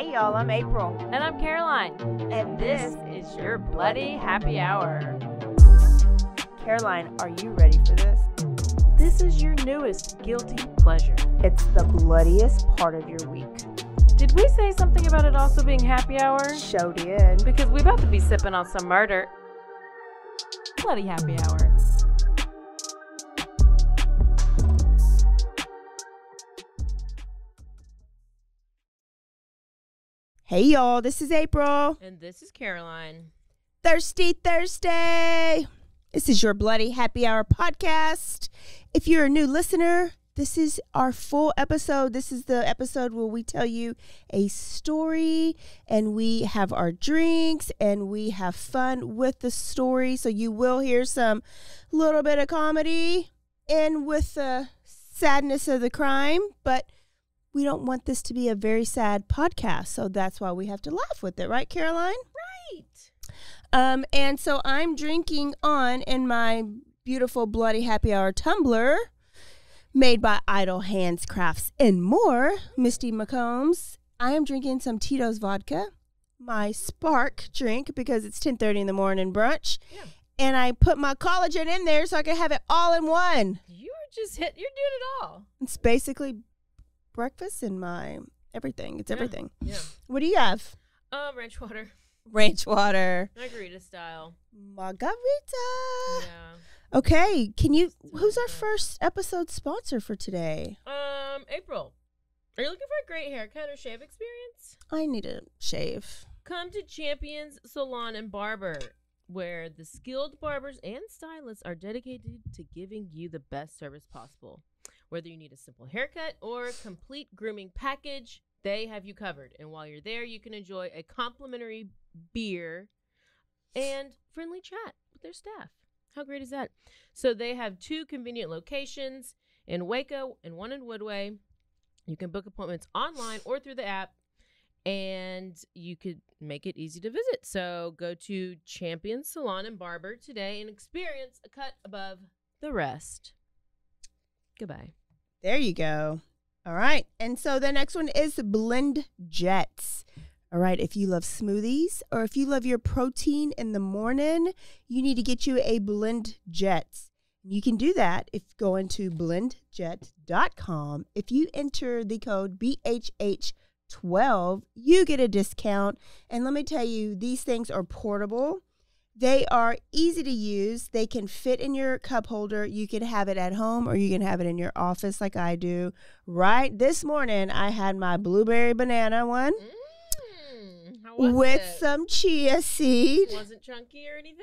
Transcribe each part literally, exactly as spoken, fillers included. Hey y'all, I'm April. And I'm Caroline. And this, this is your Bloody Happy Hour. Caroline, are you ready for this? This is your newest guilty pleasure. It's the bloodiest part of your week. Did we say something about it also being happy hour? Show did. Because we about to be sipping on some murder. Bloody Happy Hour. Hey y'all, this is April. And this is Caroline. Thirsty Thursday. This is your Bloody Happy Hour podcast. If you're a new listener, this is our full episode. This is the episode where we tell you a story and we have our drinks and we have fun with the story. So you will hear some little bit of comedy in with the sadness of the crime, but we don't want this to be a very sad podcast, so that's why we have to laugh with it, right, Caroline? Right. Um, and so I'm drinking on in my beautiful Bloody Happy Hour tumbler made by Idle Hands Crafts and More, Misty McCombs. I am drinking some Tito's Vodka, my spark drink, because it's ten thirty in the morning brunch. Yeah. And I put my collagen in there so I can have it all in one. You are just hit. You're doing it all. It's basically breakfast and my everything. It's yeah, everything. Yeah. What do you have? Um, ranch water. Ranch water. Margarita style. Margarita. Yeah. Okay. Can you? Who's our first episode sponsor for today? Um, April. Are you looking for a great haircut or shave experience? I need a shave. Come to Champions Salon and Barber, where the skilled barbers and stylists are dedicated to giving you the best service possible. Whether you need a simple haircut or a complete grooming package, they have you covered. And while you're there, you can enjoy a complimentary beer and friendly chat with their staff. How great is that? So they have two convenient locations in Waco and one in Woodway. You can book appointments online or through the app, and you could make it easy to visit. So go to Champions Salon and Barber today and experience a cut above the rest. Goodbye. There you go. All right. And so the next one is BlendJet. All right. If you love smoothies or if you love your protein in the morning, you need to get you a BlendJet. You can do that if going to blend jet dot com. If you enter the code B H H twelve, you get a discount. And let me tell you, these things are portable. They are easy to use. They can fit in your cup holder. You can have it at home or you can have it in your office like I do. Right this morning, I had my blueberry banana one mm, how was with it? Some chia seed. It wasn't chunky or anything?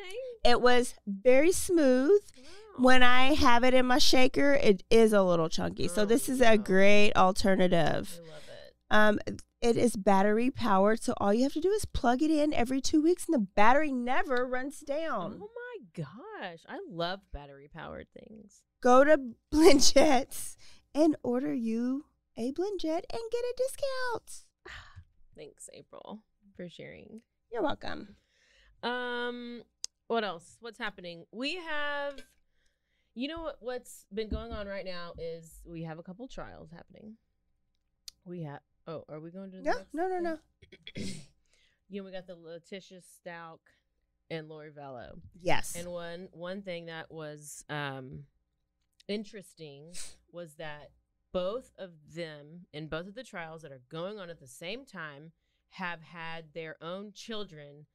It was very smooth. Wow. When I have it in my shaker, it is a little chunky. Oh, so this is wow. a great alternative. I love it. Um, It is battery powered, so all you have to do is plug it in every two weeks and the battery never runs down. Oh my gosh. I love battery powered things. Go to BlendJet and order you a BlendJet and get a discount. Thanks, April, for sharing. You're welcome. Um, what else? What's happening? We have, you know what, what's been going on right now is we have a couple trials happening. We have Oh, are we going to? No, no, no, no. You know, we got the Letecia Stauch and Lori Vallow. Yes. And one one thing that was um, interesting was that both of them in both of the trials that are going on at the same time have had their own children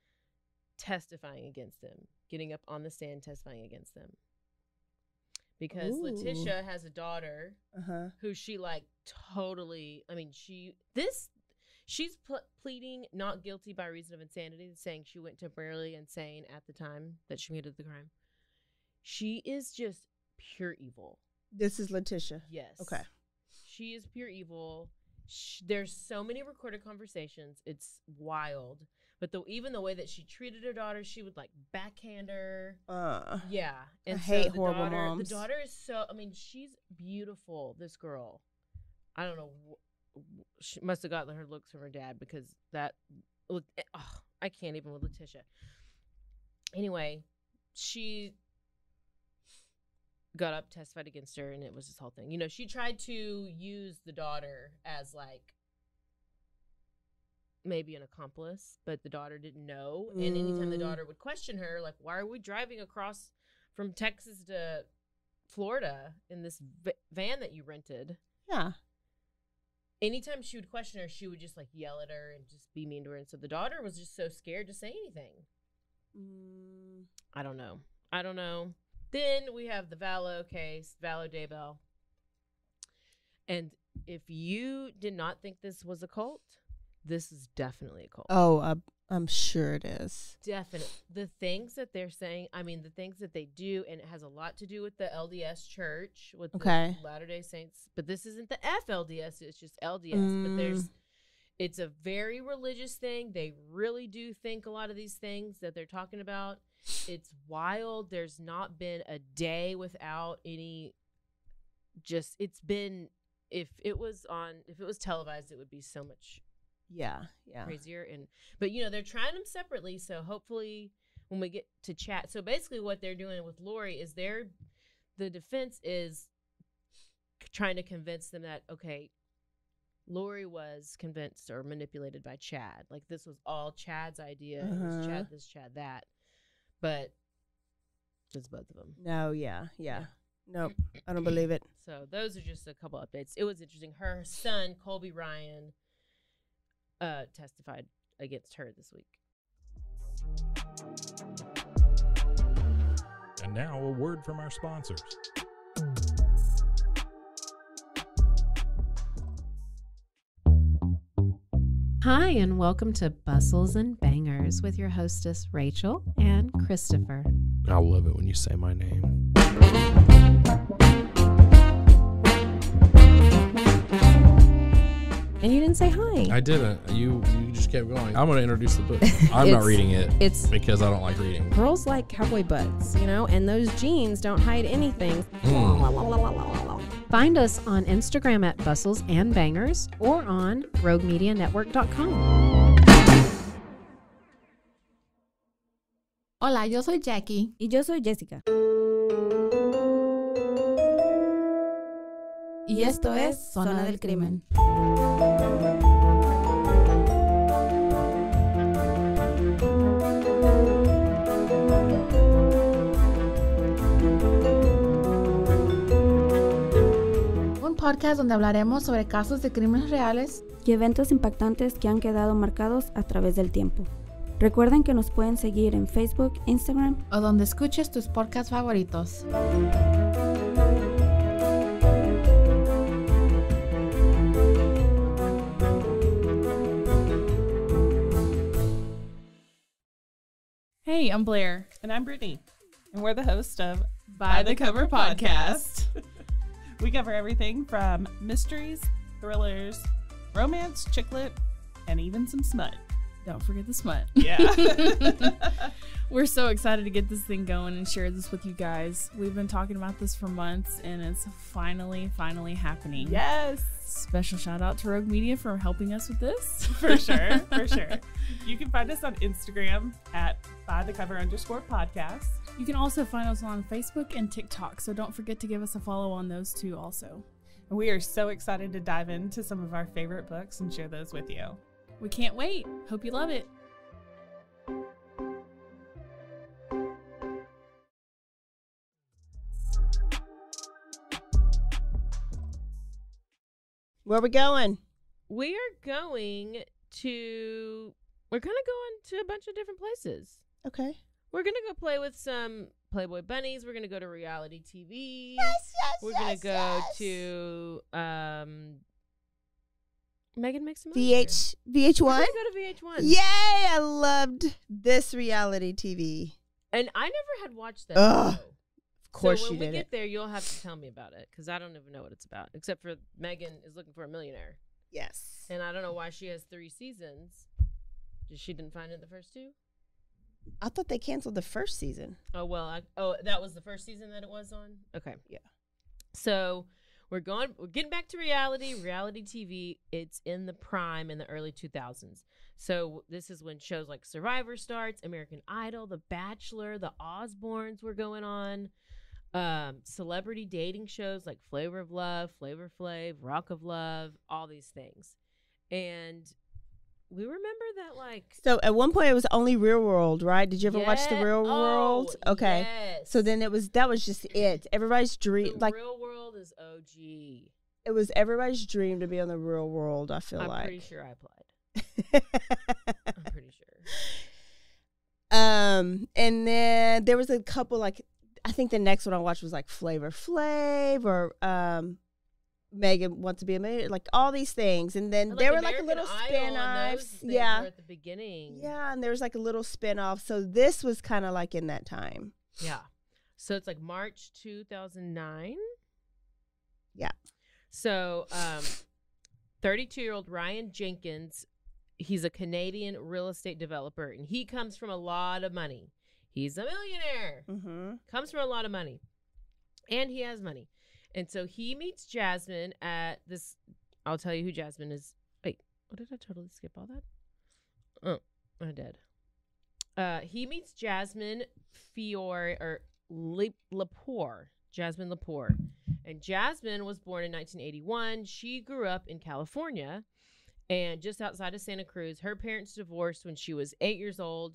testifying against them, getting up on the stand testifying against them. Because Ooh. Letecia has a daughter uh-huh. who she like totally, I mean, she, this, she's pl pleading not guilty by reason of insanity, saying she went temporarily insane at the time that she committed the crime. She is just pure evil. This is Letecia. Yes. Okay. She is pure evil. She, there's so many recorded conversations. It's wild. But the, even the way that she treated her daughter, she would like backhand her. Uh, yeah. And I so hate the horrible daughter, moms. The daughter is so, I mean, she's beautiful, this girl. I don't know. She must have gotten her looks from her dad because that, oh, I can't even with Letecia. Anyway, she got up, testified against her, and it was this whole thing. You know, she tried to use the daughter as like, maybe an accomplice, but the daughter didn't know. Mm. And anytime the daughter would question her, like, why are we driving across from Texas to Florida in this v van that you rented? Yeah. Anytime she would question her, she would just like yell at her and just be mean to her. And so the daughter was just so scared to say anything. Mm. I don't know. I don't know. Then we have the Vallow case, Vallow Daybell. And if you did not think this was a cult, this is definitely a cult. Oh, uh, I'm sure it is. Definitely. The things that they're saying, I mean, the things that they do, and it has a lot to do with the L D S church, with okay. the Latter-day Saints. But this isn't the F L D S, it's just L D S. Mm. But there's, it's a very religious thing. They really do think a lot of these things that they're talking about. It's wild. There's not been a day without any, just, it's been, if it was on, if it was televised, it would be so much yeah yeah crazier. And but you know, they're trying them separately, so hopefully when we get to chat. So basically what they're doing with Lori is they're the defense is trying to convince them that, okay, Lori was convinced or manipulated by Chad, like this was all Chad's idea. Uh-huh. It was Chad this, Chad that, but it's both of them. No. Yeah, yeah, yeah. Nope, I don't believe it. So those are just a couple updates. It was interesting. Her son, Colby Ryan, uh, testified against her this week. And now a word from our sponsors. Hi, and welcome to Bustles and Bangers with your hostess, Rachel and Christopher. I love it when you say my name. And you didn't say hi. I didn't. You you just kept going. I'm going to introduce the book. I'm not reading it. It's because I don't like reading. Girls like cowboy butts, you know, and those jeans don't hide anything. Mm. Find us on Instagram at Bustles and Bangers or on rogue media network dot com. Hola, yo soy Jackie. Y yo soy Jessica. Y esto es Zona del Crimen. Un podcast donde hablaremos sobre casos de crímenes reales y eventos impactantes que han quedado marcados a través del tiempo. Recuerden que nos pueden seguir en Facebook, Instagram o donde escuches tus podcasts favoritos. Hey, I'm Blair. And I'm Brittany. And we're the host of By, By the, the Cover, Cover Podcast. Podcast. We cover everything from mysteries, thrillers, romance, chick lit, and even some smut. Don't forget the smut. Yeah. We're so excited to get this thing going and share this with you guys. We've been talking about this for months, and it's finally, finally happening. Yes. Special shout out to Rogue Media for helping us with this. For sure. For sure. You can find us on Instagram at by the cover underscore podcast. You can also find us on Facebook and TikTok, so don't forget to give us a follow on those two also. We are so excited to dive into some of our favorite books and share those with you. We can't wait. Hope you love it. Where are we going? We are going to, we're going to go into a bunch of different places. Okay. We're going to go play with some Playboy bunnies. We're going to go to reality T V. Yes, yes, We're yes, going yes. to go to, um, Megan makes a movie. V H, V H one? We're going to go to V H one. Yay! I loved this reality T V. And I never had watched that. Ugh. Of course, so when you we get it. there, you'll have to tell me about it because I don't even know what it's about. Except for Megan is looking for a millionaire. Yes. And I don't know why she has three seasons. She didn't find it the first two. I thought they canceled the first season. Oh well. I, oh, that was the first season that it was on. Okay. Yeah. So we're going. We're getting back to reality. Reality T V. It's in the prime in the early two thousands. So this is when shows like Survivor starts, American Idol, The Bachelor, The Osbournes were going on. Um, celebrity dating shows like Flavor of Love, Flavor Flav, Rock of Love, all these things. And We remember that, like... So, at one point, it was only Real World, right? Did you ever yeah. watch The Real World? Oh, okay. Yes. So, then it was... That was just it. Everybody's dream... The like, Real World is O G. It was everybody's dream to be on The Real World, I feel I'm like. I'm pretty sure I applied. I'm pretty sure. Um, and then there was a couple, like... I think the next one I watched was, like, Flavor Flav or... Um, Megan Wants to Be a Millionaire, like all these things, and then and like there were like a little spin-offs, yeah, at the beginning, yeah, and there was like a little spin-off. So this was kind of like in that time, yeah. So it's like March two thousand nine, yeah. So, um, thirty-two-year-old Ryan Jenkins, he's a Canadian real estate developer, and he comes from a lot of money. He's a millionaire, mm-hmm. comes from a lot of money, and he has money. And so he meets Jasmine at this. I'll tell you who Jasmine is. Wait, what did I totally skip all that? Oh, I did. Uh, he meets Jasmine Fiore or Lepore, Jasmine Lepore. And Jasmine was born in nineteen eighty-one. She grew up in California and just outside of Santa Cruz. Her parents divorced when she was eight years old.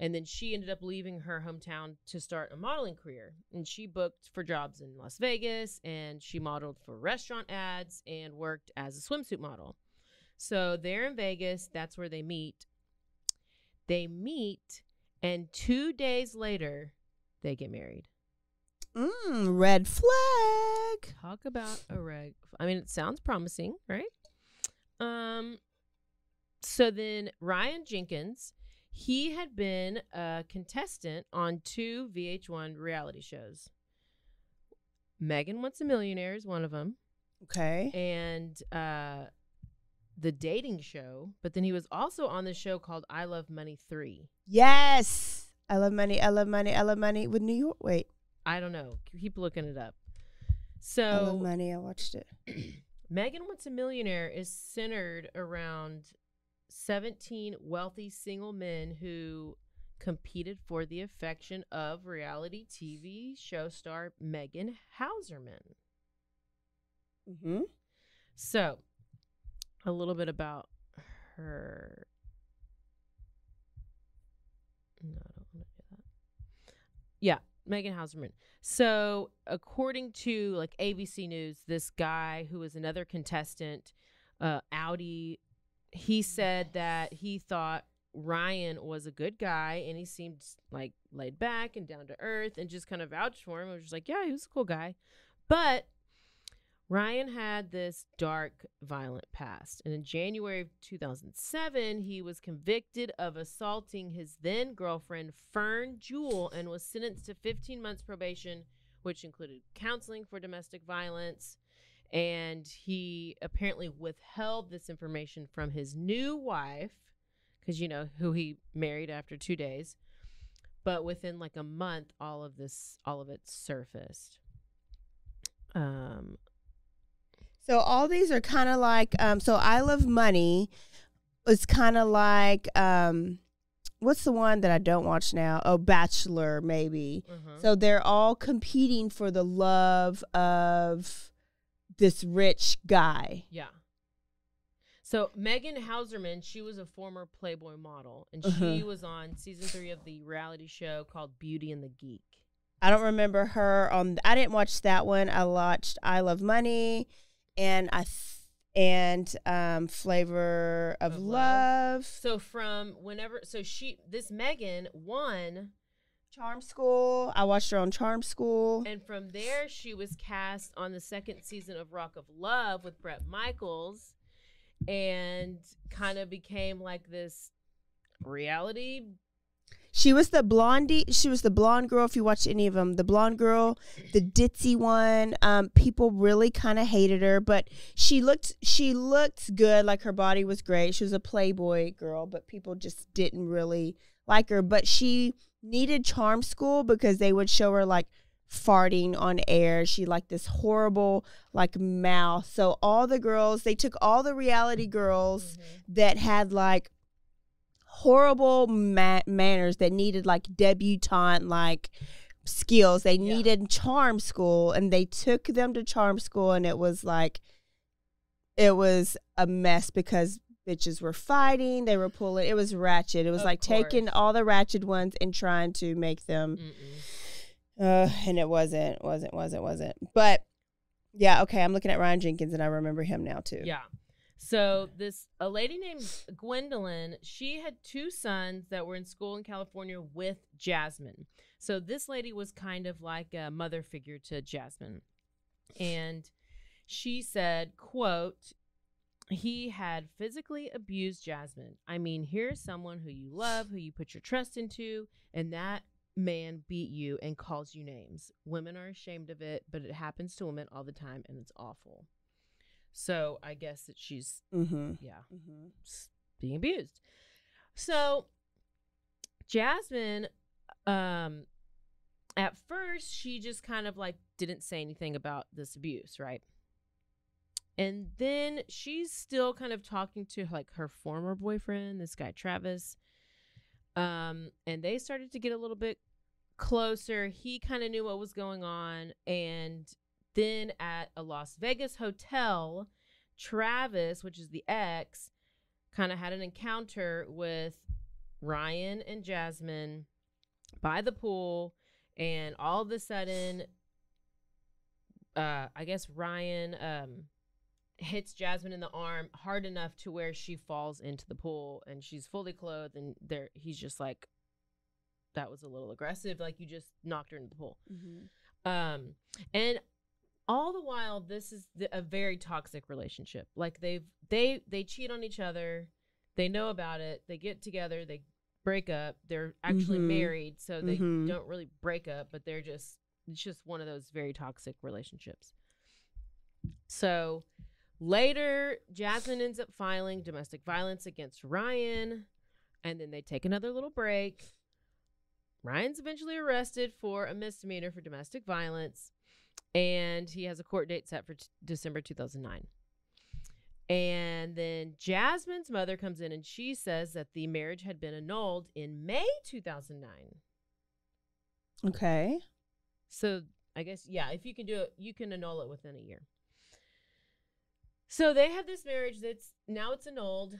And then she ended up leaving her hometown to start a modeling career. And she booked for jobs in Las Vegas, and she modeled for restaurant ads and worked as a swimsuit model. So they're in Vegas. That's where they meet. They meet, and two days later, they get married. Mm, red flag. Talk about a red flag. I mean, it sounds promising, right? Um. So then Ryan Jenkins... He had been a contestant on two V H one reality shows. Megan Wants a Millionaire is one of them. Okay. And uh, the dating show. But then he was also on the show called I Love Money three. Yes. I Love Money, I Love Money, I Love Money with New York. Wait. I don't know. Keep looking it up. So I Love Money. I watched it. Megan Wants a Millionaire is centered around... seventeen wealthy single men who competed for the affection of reality T V show star Megan Hauserman. Mm-hmm. So, a little bit about her. No, I don't want to do that. Yeah, Megan Hauserman. So, according to like A B C News, this guy who was another contestant, uh, Audi. He said that he thought Ryan was a good guy and he seemed like laid back and down to earth and just kind of vouched for him. It was just like, yeah, he was a cool guy. But Ryan had this dark, violent past. And in January of two thousand seven, he was convicted of assaulting his then girlfriend, Fern Jewel, and was sentenced to fifteen months probation, which included counseling for domestic violence. And he apparently withheld this information from his new wife, because, you know, who he married after two days. But within like a month, all of this, all of it surfaced. Um, so all these are kind of like, um, so I Love Money was kind of like, um, what's the one that I don't watch now? Oh, Bachelor, maybe. Mm-hmm. So they're all competing for the love of... this rich guy. Yeah. So Megan Hauserman, she was a former Playboy model, and uh-huh. she was on season three of the reality show called Beauty and the Geek. I don't remember her on. I didn't watch that one. I watched I Love Money, and I and um, Flavor of, of Love. Love. So from whenever, so she this Megan won. Charm School. I watched her on Charm School. And from there, she was cast on the second season of Rock of Love with Bret Michaels and kind of became like this reality. She was the blondie. She was the blonde girl, if you watch any of them. The blonde girl, the ditzy one. Um, people really kind of hated her, but she looked, she looked good. Like her body was great. She was a Playboy girl, but people just didn't really like her. But she... needed Charm School because they would show her like farting on air. She like this horrible like mouth. So all the girls, they took all the reality girls mm-hmm. that had like horrible ma manners that needed like debutante like skills. They yeah. needed Charm School, and they took them to Charm School, and it was like, it was a mess because bitches were fighting. They were pulling. It was ratchet. It was of like course. taking all the ratchet ones and trying to make them. Mm-mm. Uh, and it wasn't, wasn't, wasn't, wasn't. But yeah, okay. I'm looking at Ryan Jenkins and I remember him now too. Yeah. So this, a lady named Gwendolyn, she had two sons that were in school in California with Jasmine. So this lady was kind of like a mother figure to Jasmine. And she said, quote, "He had physically abused Jasmine. I mean, here's someone who you love, who you put your trust into, and that man beat you and calls you names. Women are ashamed of it, but it happens to women all the time, and it's awful." So I guess that she's, mm-hmm. yeah, mm-hmm. being abused. So Jasmine, um, at first, she just kind of like didn't say anything about this abuse, right? And then she's still kind of talking to like her former boyfriend, this guy, Travis. Um, and they started to get a little bit closer. He kind of knew what was going on. And then at a Las Vegas hotel, Travis, which is the ex, kind of had an encounter with Ryan and Jasmine by the pool. And all of a sudden, uh, I guess Ryan um, hits Jasmine in the arm hard enough to where she falls into the pool and she's fully clothed. And there, he's just like, that was a little aggressive. Like, you just knocked her into the pool. Mm-hmm. Um, and all the while, this is the, a very toxic relationship. Like, they've, they they cheat on each other. They know about it. They get together. They break up. They're actually mm-hmm. married, so they mm-hmm. don't really break up, but they're just, it's just one of those very toxic relationships. So later, Jasmine ends up filing domestic violence against Ryan, and then they take another little break. Ryan's eventually arrested for a misdemeanor for domestic violence. And he has a court date set for t December two thousand nine. And then Jasmine's mother comes in and she says that the marriage had been annulled in May two thousand nine. Okay. So I guess, yeah, if you can do it, you can annul it within a year. So they have this marriage that's now it's annulled.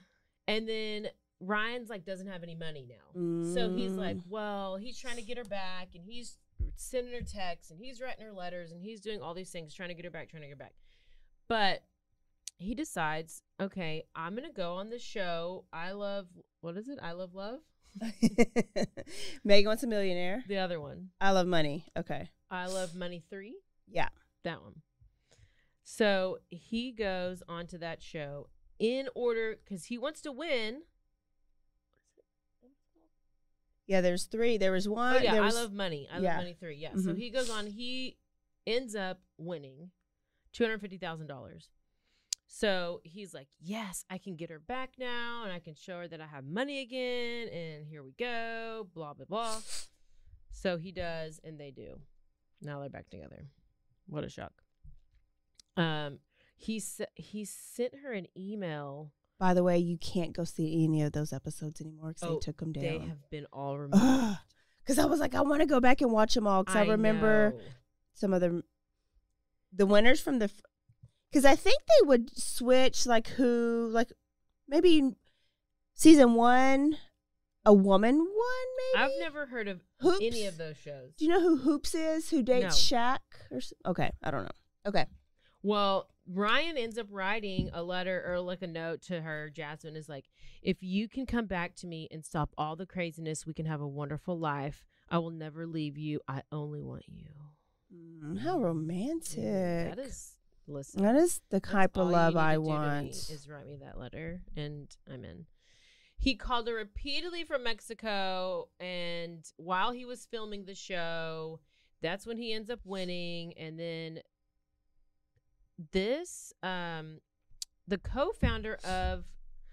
And then Ryan's like, doesn't have any money now. Mm. So he's like, well, he's trying to get her back, and he's sending her texts, and he's writing her letters, and he's doing all these things, trying to get her back, trying to get her back. But he decides, okay, I'm going to go on the show. I love, what is it? I Love Love? Megan Wants a Millionaire. The other one. I Love Money. Okay. I Love Money three. Yeah. That one. So he goes onto that show in order, because he wants to win. Yeah, there's three. There was one. Oh, yeah, there was, I Love Money. I yeah. Love Money three. Yeah. Mm-hmm. So he goes on. He ends up winning two hundred fifty thousand dollars. So he's like, yes, I can get her back now, and I can show her that I have money again, and here we go, blah, blah, blah. So he does, and they do. Now they're back together. What a shock. Um, he, he sent her an email. By the way, you can't go see any of those episodes anymore because oh, they took them down. They have been all removed. Because I was like, I want to go back and watch them all because I, I remember know. some of the, the winners from the – because I think they would switch, like, who – like, maybe season one, a woman won, maybe? I've never heard of Hoops. any of those shows. Do you know who Hoops is, who dates no. Shaq? Or, okay, I don't know. Okay. Well, Ryan ends up writing a letter or like a note to her. Jasmine is like, if you can come back to me and stop all the craziness, we can have a wonderful life. I will never leave you. I only want you. Mm, how romantic. That is, listen. That is the type of love I want. Is write me that letter and I'm in. He called her repeatedly from Mexico, and while he was filming the show, that's when he ends up winning. And then This, um, the co-founder of,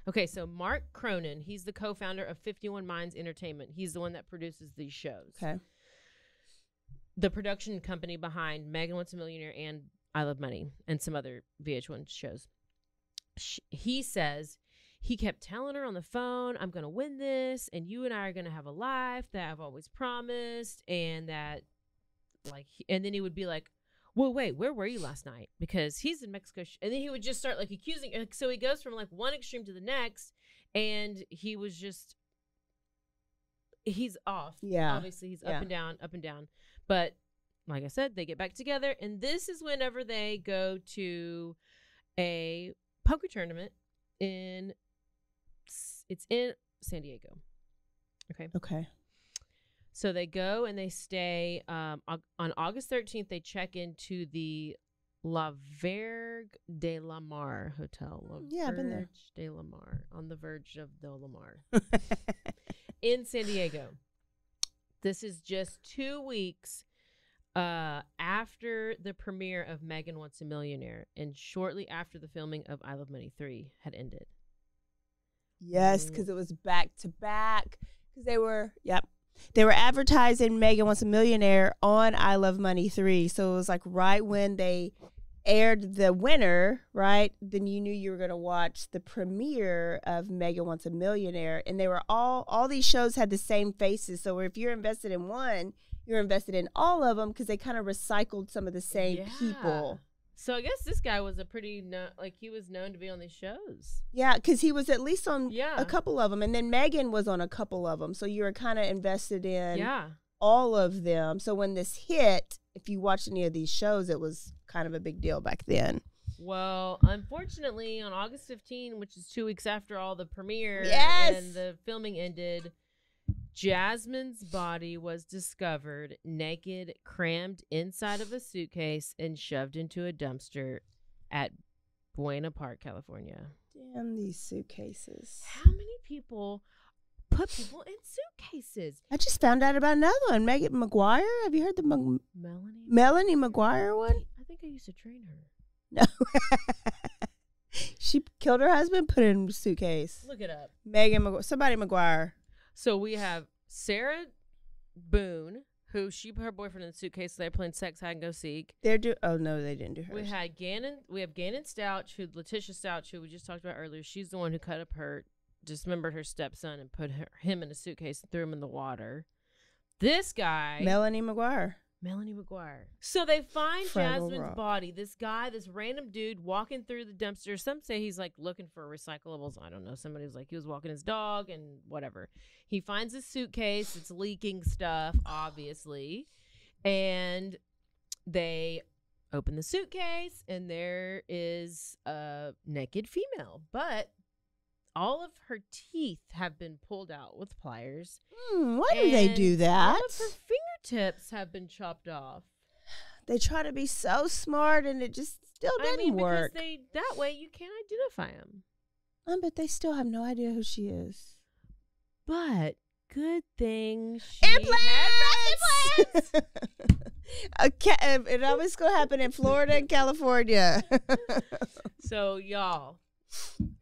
okay, so Mark Cronin, he's the co-founder of fifty-one Minds Entertainment. He's the one that produces these shows. Okay. The production company behind Megan Wants a Millionaire and I Love Money and some other V H one shows. She, he says, he kept telling her on the phone, I'm going to win this, and you and I are going to have a life that I've always promised, and that, like, and then he would be like, well, wait, where were you last night? Because he's in Mexico. Sh and then he would just start like accusing. Like, so he goes from like one extreme to the next. And he was just, he's off. Yeah. Obviously, he's yeah. up and down, up and down. But like I said, they get back together. And this is whenever they go to a poker tournament in, it's in San Diego. Okay. Okay. So they go and they stay um, on August thirteenth. They check into the La Verge de la Mar Hotel. La yeah, Verge I've been there. De la Mar, on the verge of the La Mar in San Diego. This is just two weeks uh, after the premiere of Megan Wants a Millionaire and shortly after the filming of I Love Money three had ended. Yes, because it was back to back. Because they were, yep. They were advertising Megan Wants a Millionaire on I Love Money three. So it was like right when they aired the winner, right? Then you knew you were going to watch the premiere of Megan Wants a Millionaire. And they were all, all these shows had the same faces. So if you're invested in one, you're invested in all of them because they kind of recycled some of the same yeah. people. So I guess this guy was a pretty, no, like he was known to be on these shows. Yeah, because he was at least on yeah. a couple of them. And then Megan was on a couple of them. So you were kind of invested in yeah. all of them. So when this hit, if you watched any of these shows, it was kind of a big deal back then. Well, unfortunately, on August fifteenth, which is two weeks after all the premiere yes! and the filming ended, Jasmine's body was discovered naked, crammed inside of a suitcase and shoved into a dumpster at Buena Park, California. Damn these suitcases. How many people put people in suitcases? I just found out about another one. Megan McGuire. Have you heard the Mag Melanie? Melanie McGuire one? I think I used to train her. No. She killed her husband, put it in a suitcase. Look it up. Megan McGuire. Somebody McGuire. So we have Sarah Boone, who she put her boyfriend in the suitcase. So they're playing sex, hide, and go seek. They're do. Oh no, they didn't do her. We had Gannon. We have Gannon Stauch, who Letecia Stauch, who we just talked about earlier. She's the one who cut up her, dismembered her stepson, and put her, him in a suitcase and threw him in the water. This guy, Melanie McGuire. Melanie McGuire. So they find Fraggle Jasmine's Rock. body. This guy, this random dude walking through the dumpster. Some say he's like looking for recyclables. I don't know. Somebody was like, he was walking his dog and whatever. He finds a suitcase. It's leaking stuff, obviously. And they open the suitcase and there is a naked female. But all of her teeth have been pulled out with pliers. Mm, why do they do that? All of her fingertips have been chopped off. They try to be so smart, and it just still didn't I mean, work. Because they, that way, you can't identify them. I bet they still have no idea who she is. But good thing she implants! Had breast implants! Okay, it always gonna happen in Florida and California. So, y'all.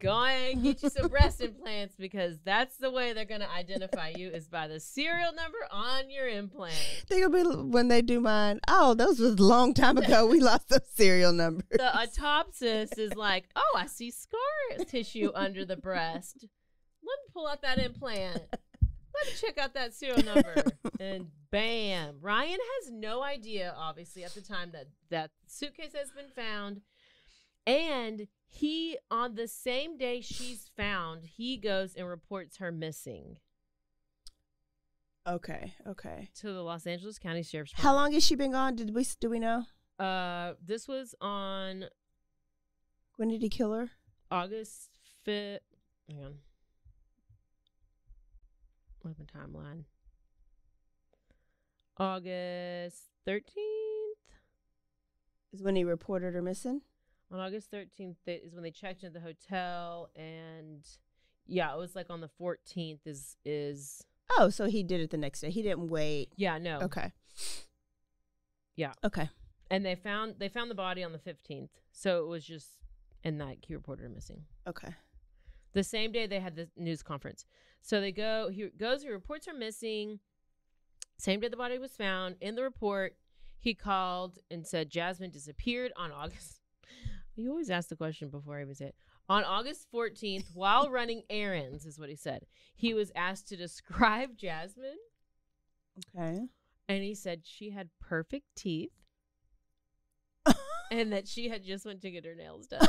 Go and get you some breast implants because that's the way they're going to identify you is by the serial number on your implant. They're going to be, when they do mine, oh, those was a long time ago. We lost those serial numbers. The autopsist is like, oh, I see scar tissue under the breast. Let me pull out that implant. Let me check out that serial number. And bam. Ryan has no idea, obviously, at the time that that suitcase has been found. And he, on the same day she's found, he goes and reports her missing. Okay, okay. To the Los Angeles County Sheriff's Department. How long has she been gone? Did we do we know? Uh, this was on. When did he kill her? August fifth. Hang on. What's the timeline? August thirteenth is when he reported her missing. On August thirteenth is when they checked into the hotel, and yeah, it was like on the fourteenth is is oh, so he did it the next day. He didn't wait. Yeah, no. Okay. Yeah. Okay. And they found they found the body on the fifteenth, so it was just a night. He reported her missing. Okay. The same day they had the news conference, so they go. He goes. He reports her missing. Same day the body was found. In the report, he called and said Jasmine disappeared on August. You always ask the question before I even say it. On August fourteenth, while running errands, is what he said. He was asked to describe Jasmine. Okay. And he said she had perfect teeth. and that she had just went to get her nails done.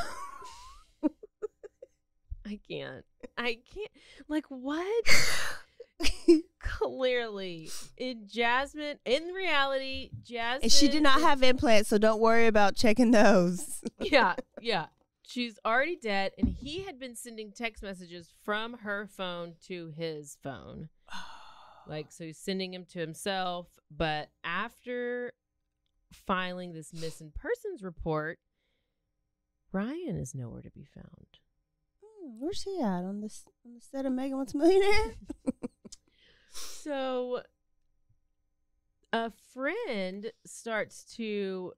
I can't. I can't. Like, what? Clearly, in Jasmine, in reality, Jasmine. And she did not have implants, so don't worry about checking those. Yeah, yeah. She's already dead, and he had been sending text messages from her phone to his phone. Like, so he's sending him to himself. But after filing this missing persons report, Ryan is nowhere to be found. Hmm, where's he at on this on the set of Megan Wants a Millionaire? So a friend starts to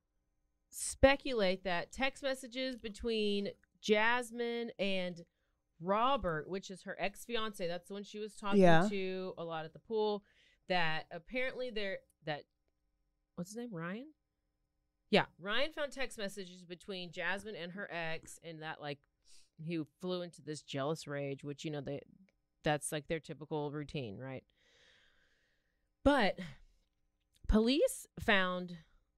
speculate that text messages between Jasmine and Robert, which is her ex-fiance, that's the one she was talking yeah. to a lot at the pool, that apparently there that what's his name, Ryan? Yeah, Ryan found text messages between Jasmine and her ex, and that, like, he flew into this jealous rage, which, you know, they that's like their typical routine, right? But police found,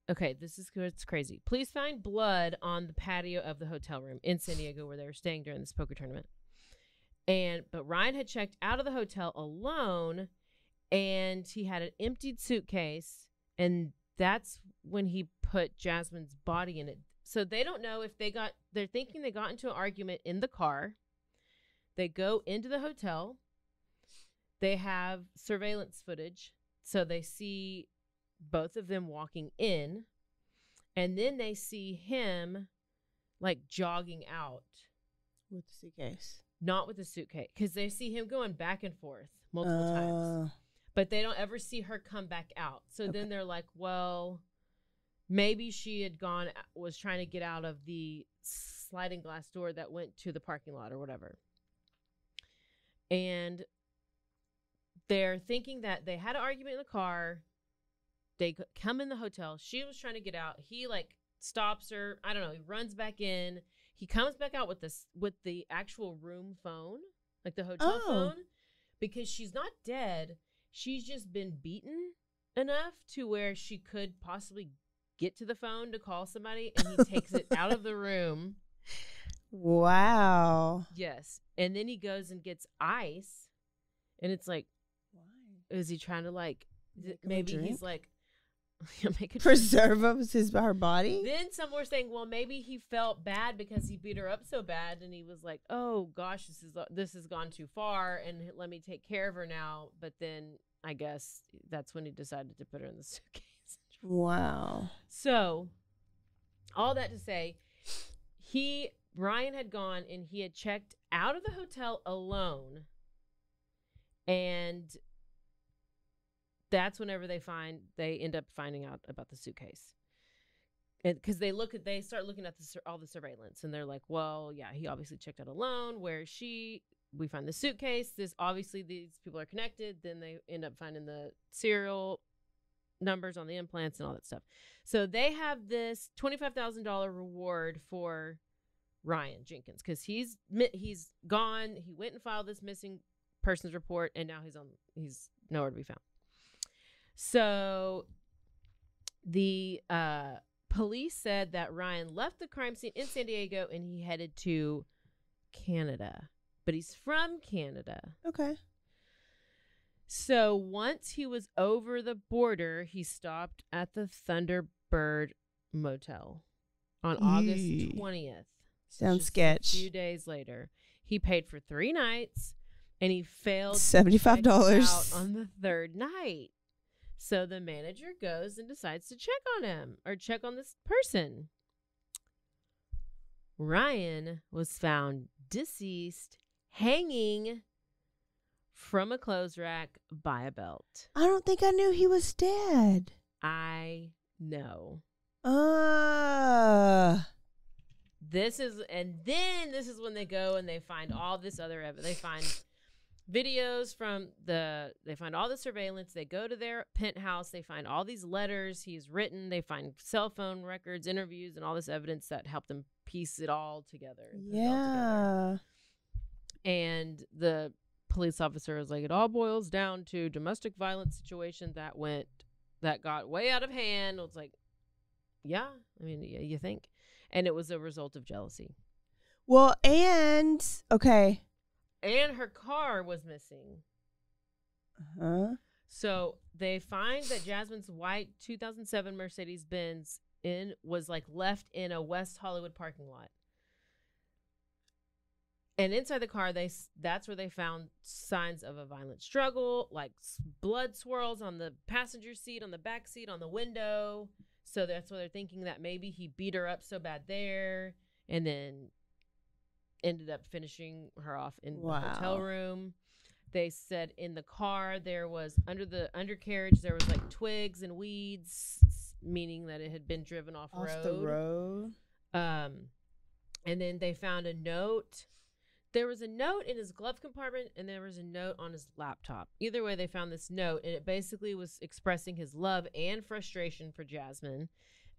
okay, this is it's crazy. Police find blood on the patio of the hotel room in San Diego where they were staying during this poker tournament. And but Ryan had checked out of the hotel alone, and he had an emptied suitcase, and that's when he put Jasmine's body in it. So they don't know if they got, they're thinking they got into an argument in the car. They go into the hotel. They have surveillance footage. So they see both of them walking in, and then they see him, like, jogging out with the suitcase, not with the suitcase, because they see him going back and forth multiple uh, times, but they don't ever see her come back out. So okay. Then they're like, well, maybe she had gone, was trying to get out of the sliding glass door that went to the parking lot or whatever. And they're thinking that they had an argument in the car. They come in the hotel. She was trying to get out. He, like, stops her. I don't know. He runs back in. He comes back out with this with the actual room phone, like the hotel oh. phone, because she's not dead. She's just been beaten enough to where she could possibly get to the phone to call somebody, and he takes it out of the room. Wow. Yes. And then he goes and gets ice, and it's like, why is he trying to, like, maybe he's like, make a preserve of his her body. Then some were saying, well, maybe he felt bad because he beat her up so bad, and he was like, oh gosh, this is this has gone too far, and let me take care of her now. But then I guess that's when he decided to put her in the suitcase. Wow. So all that to say, he Ryan had gone and he had checked out of the hotel alone, and that's whenever they find they end up finding out about the suitcase, because they look at they start looking at the, all the surveillance, and they're like, well, yeah, he obviously checked out alone. Where is she? We find the suitcase. This obviously these people are connected. Then they end up finding the serial numbers on the implants and all that stuff. So they have this twenty-five thousand dollar reward for Ryan Jenkins, because he's he's gone. He went and filed this missing persons report, and now he's on he's nowhere to be found. So the uh, police said that Ryan left the crime scene in San Diego and he headed to Canada, but he's from Canada. Okay. So once he was over the border, he stopped at the Thunderbird Motel on Yee. August twentieth. Sounds sketch. A few days later, he paid for three nights, and he failed seventy-five dollars to out on the third night. So the manager goes and decides to check on him or check on this person. Ryan was found deceased, hanging from a clothes rack by a belt. I don't think I knew he was dead. I know. Uh. This is, and then this is when they go and they find all this other evidence. They find videos from the, they find all the surveillance. They go to their penthouse. They find all these letters he's written. They find cell phone records, interviews, and all this evidence that helped them piece it all together. Yeah. All together. And the police officer was like, it all boils down to domestic violence situation that went, that got way out of hand. It was like, Yeah. I mean, you think. And it was a result of jealousy. Well, and, okay. And her car was missing. Uh-huh. So they find that Jasmine's white two thousand seven Mercedes-Benz in was like left in a West Hollywood parking lot. And inside the car, they that's where they found signs of a violent struggle, like blood swirls on the passenger seat, on the back seat, on the window. So that's why they're thinking that maybe he beat her up so bad there and then ended up finishing her off in wow. the hotel room. They said in the car, there was under the undercarriage, there was like twigs and weeds, meaning that it had been driven off, off road. the road. Um, and then they found a note. There was a note in his glove compartment, and there was a note on his laptop. Either way, they found this note, and it basically was expressing his love and frustration for Jasmine.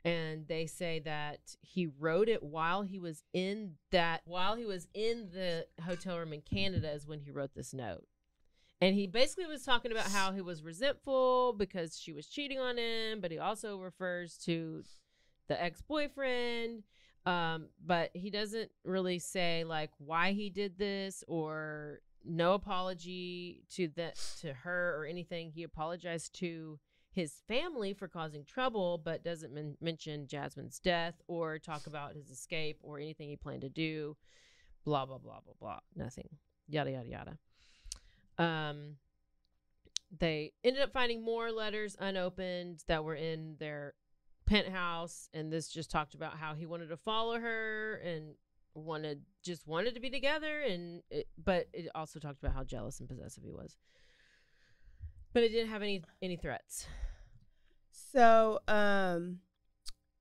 And they say that he wrote it while he was in that while he was in the hotel room in Canada is when he wrote this note. And he basically was talking about how he was resentful because she was cheating on him, but he also refers to the ex-boyfriend. Um, but he doesn't really say like why he did this or no apology to that to her or anything. He apologized to his family for causing trouble, but doesn't men mention Jasmine's death or talk about his escape or anything he planned to do. Blah, blah, blah, blah, blah. Nothing. Yada, yada, yada. Um, they ended up finding more letters unopened that were in their penthouse, and this just talked about how he wanted to follow her and wanted just wanted to be together, and it, but it also talked about how jealous and possessive he was, but it didn't have any any threats. So um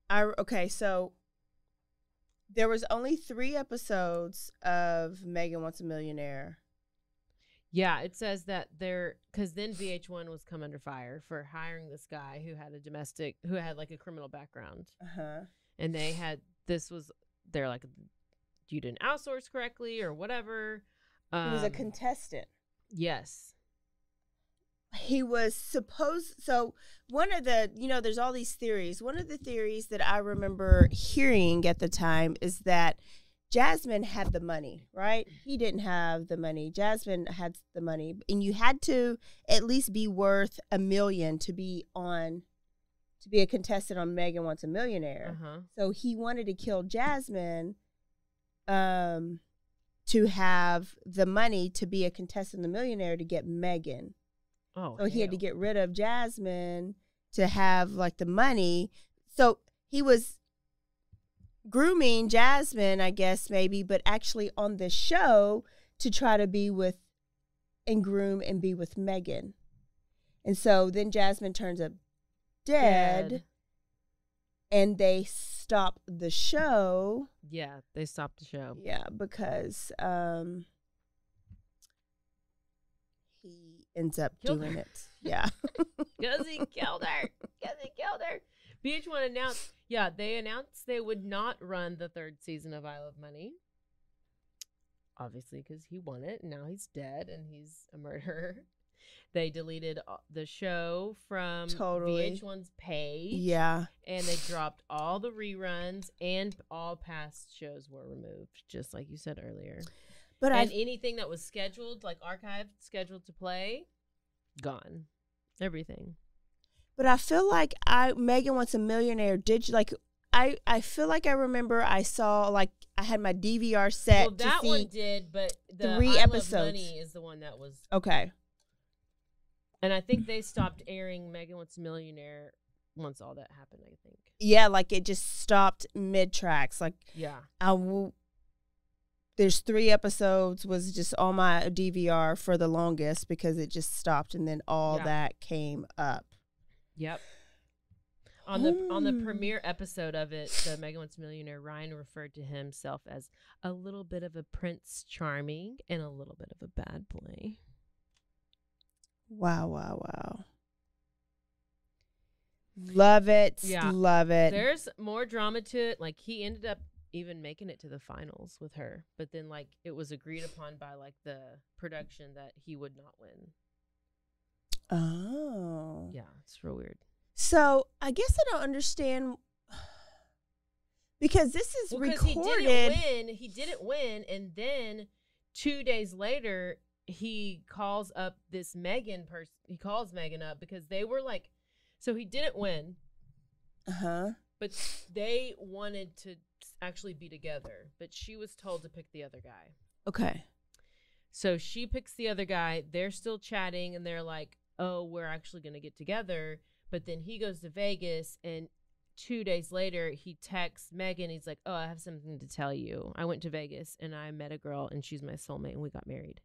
I okay so there was only three episodes of Megan Wants a Millionaire. Yeah, it says that there, because then V H one was come under fire for hiring this guy who had a domestic, who had like a criminal background. Uh-huh. And they had, this was, they're like, you didn't outsource correctly or whatever. Um, he was a contestant. Yes. He was supposed, so one of the, you know, there's all these theories. One of the theories that I remember hearing at the time is that Jasmine had the money, right? He didn't have the money. Jasmine had the money. And you had to at least be worth a million to be on, to be a contestant on Megan Wants a Millionaire. Uh-huh. So he wanted to kill Jasmine um, to have the money to be a contestant on the millionaire to get Megan. Oh, so hell. He had to get rid of Jasmine to have like the money. So he was grooming Jasmine, I guess, maybe, but actually on the show to try to be with and groom and be with Megan. And so then Jasmine turns up dead, dead. and they stop the show. Yeah, they stopped the show. Yeah, because um, he ends up killed doing her. it. Yeah. Because he killed her. Because he killed her. V H one announced, yeah, they announced they would not run the third season of I Love Money. Obviously, because he won it, and now he's dead, and he's a murderer. They deleted the show from totally. V H one's page. Yeah. And they dropped all the reruns, and all past shows were removed, just like you said earlier. But and I've... anything that was scheduled, like archived, scheduled to play, gone. Everything. But I feel like I Megan Wants a Millionaire. Did you like? I I feel like I remember I saw like I had my D V R set. Well, that to see one did, but the three I episodes Love Money is the one that was okay. And I think they stopped airing Megan Wants a Millionaire once all that happened. I think. Yeah, like it just stopped mid tracks. Like yeah, I will. There's three episodes was just on my D V R for the longest because it just stopped, and then all yeah. that came up. Yep. On the mm. on the premiere episode of it, the Megan Wants a Millionaire, Ryan referred to himself as a little bit of a Prince Charming and a little bit of a bad boy. Wow, wow, wow. Love it. Yeah. Love it. There's more drama to it. Like he ended up even making it to the finals with her, but then like it was agreed upon by like the production that he would not win. Oh. Yeah, it's real weird. So I guess I don't understand Because this is well, recorded. He didn't win. He didn't win. And then two days later, he calls up this Megan person. He calls Megan up because they were like, so he didn't win. Uh-huh. But they wanted to actually be together. But she was told to pick the other guy. Okay. So she picks the other guy. They're still chatting. And they're like, oh, we're actually going to get together. But then he goes to Vegas. And two days later, he texts Megan. He's like, oh, I have something to tell you. I went to Vegas and I met a girl and she's my soulmate and we got married.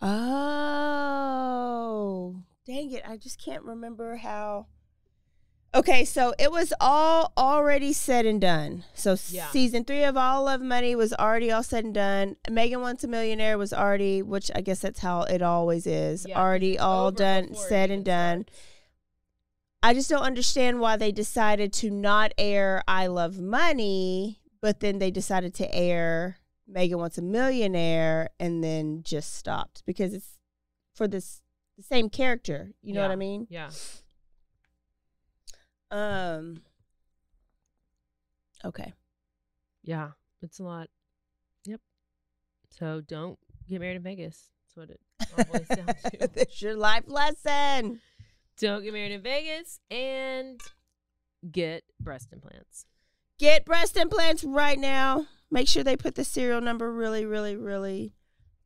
Oh, dang it. I just can't remember how. Okay, so it was all already said and done. So yeah. Season three of I Love Money was already all said and done. Megan Wants a Millionaire was already, which I guess that's how it always is, yeah, already all done, said and done. I just don't understand why they decided to not air I Love Money, but then they decided to air Megan Wants a Millionaire and then just stopped because it's for this the same character. You know yeah. what I mean? Yeah. Um. Okay. Yeah, it's a lot. Yep. So don't get married in Vegas. That's what it always sounds to. That's your life lesson. Don't get married in Vegas and get breast implants. Get breast implants right now. Make sure they put the serial number really, really, really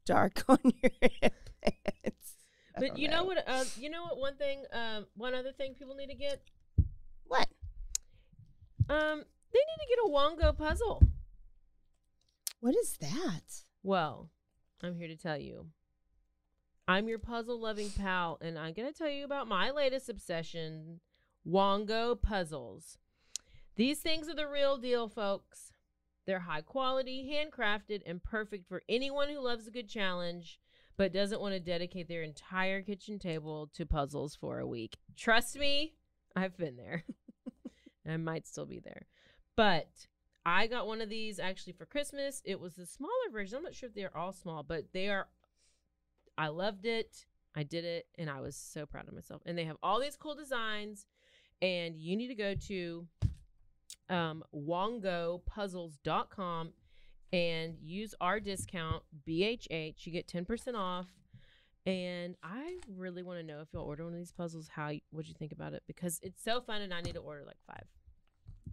dark on your implants. I but you know, know what? Uh, you know what? One thing, um, one other thing people need to get. What? Um, they need to get a Wongo puzzle. What is that? Well, I'm here to tell you. I'm your puzzle-loving pal, and I'm going to tell you about my latest obsession, Wongo puzzles. These things are the real deal, folks. They're high-quality, handcrafted, and perfect for anyone who loves a good challenge but doesn't want to dedicate their entire kitchen table to puzzles for a week. Trust me, I've been there. And I might still be there. But I got one of these actually for Christmas. It was the smaller version. I'm not sure if they're all small, but they are. I loved it. I did it. And I was so proud of myself. And they have all these cool designs. And you need to go to um, wongo puzzles dot com and use our discount, B H H. You get ten percent off. And I really want to know if you'll order one of these puzzles, how would you think about it? Because it's so fun and I need to order like five.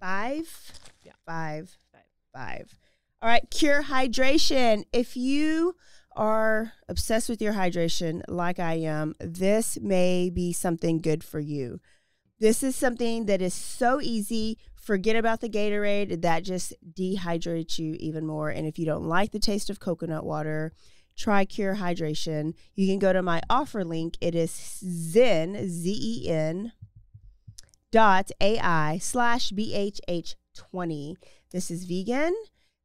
Five? Yeah. Five. Five. Five. All right. Cure Hydration. If you are obsessed with your hydration like I am, this may be something good for you. This is something that is so easy. Forget about the Gatorade. That just dehydrates you even more. And if you don't like the taste of coconut water, try Cure Hydration. You can go to my offer link. It is zen, Z E N, dot A I slash B H H twenty. This is vegan.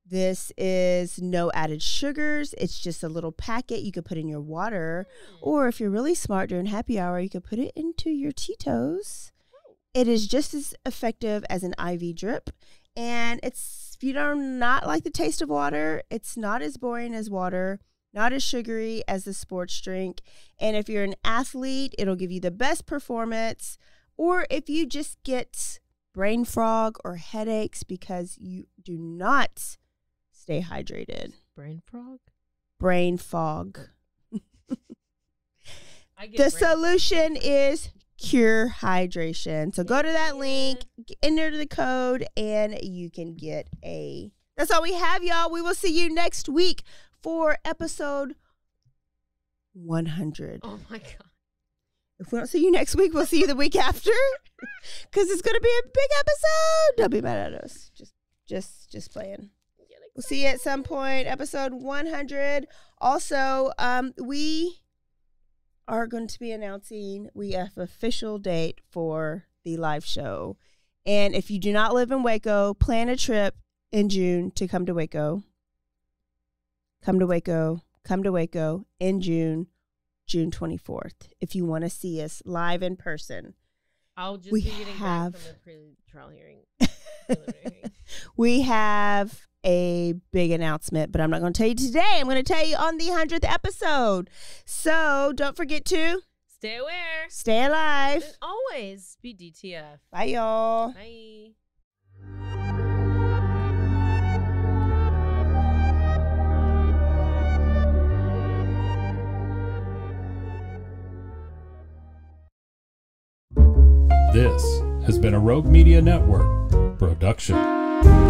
This is no added sugars. It's just a little packet you could put in your water. Or if you're really smart during happy hour, you could put it into your Tito's. It is just as effective as an I V drip. And it's, if you don't not like the taste of water, it's not as boring as water, not as sugary as the sports drink. And if you're an athlete, it'll give you the best performance. Or if you just get brain fog or headaches because you do not stay hydrated. Brain fog? Brain fog. I get the brain solution fog. Is Cure Hydration. So yeah. Go to that link, enter the code, and you can get a... That's all we have, y'all. We will see you next week for episode one hundred. Oh, my God. If we don't see you next week, we'll see you the week after. Because it's going to be a big episode. Don't be mad at us. Just, just, just playing. We'll see you at some point, episode one hundred. Also, um, we are going to be announcing we have an official date for the live show. And if you do not live in Waco, plan a trip in June to come to Waco. Come to Waco. Come to Waco in June, June twenty-fourth, if you want to see us live in person. I'll just we be getting have, back from the pre-trial hearing. We have a big announcement, but I'm not going to tell you today. I'm going to tell you on the one hundredth episode. So don't forget to stay aware, stay alive, and always be D T F. Bye, y'all. Bye. This has been a Rogue Media Network production.